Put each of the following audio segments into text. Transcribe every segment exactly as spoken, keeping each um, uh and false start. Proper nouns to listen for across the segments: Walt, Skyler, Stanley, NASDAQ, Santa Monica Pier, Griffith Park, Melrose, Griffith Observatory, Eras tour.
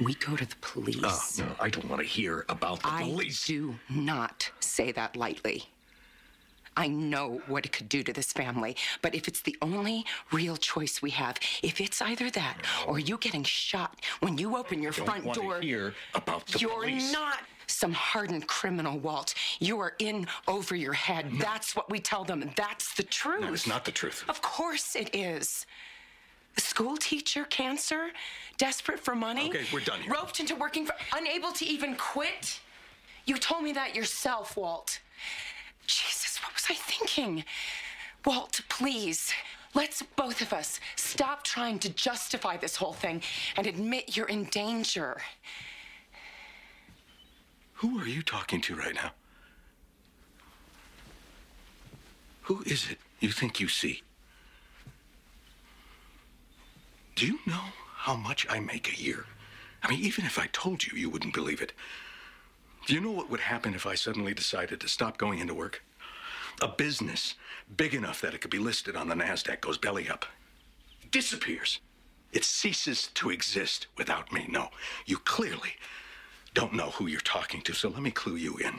we go to the police. Oh, no, I don't want to hear about the I police. I do not say that lightly. I know what it could do to this family, but if it's the only real choice we have, if it's either that or you getting shot when you open your front door, I don't want to hear about the you're police. Not some hardened criminal, Walt. You are in over your head. No. That's what we tell them. That's the truth. No, it's not the truth. Of course it is. School teacher, cancer, desperate for money. Okay, we're done here. Roped into working for, unable to even quit. You told me that yourself, Walt. Jesus, what was I thinking? Walt, please, let's both of us stop trying to justify this whole thing and admit you're in danger. Who are you talking to right now? Who is it you think you see? Do you know how much I make a year? I mean, even if I told you, you wouldn't believe it. Do you know what would happen if I suddenly decided to stop going into work? A business big enough that it could be listed on the NASDAQ goes belly up. Disappears. It ceases to exist without me. No, you clearly don't know who you're talking to, so let me clue you in.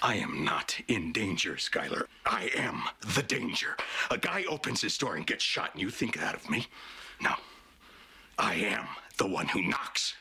I am not in danger, Skyler. I am the danger. A guy opens his door and gets shot, and you think that of me? No. I am the one who knocks.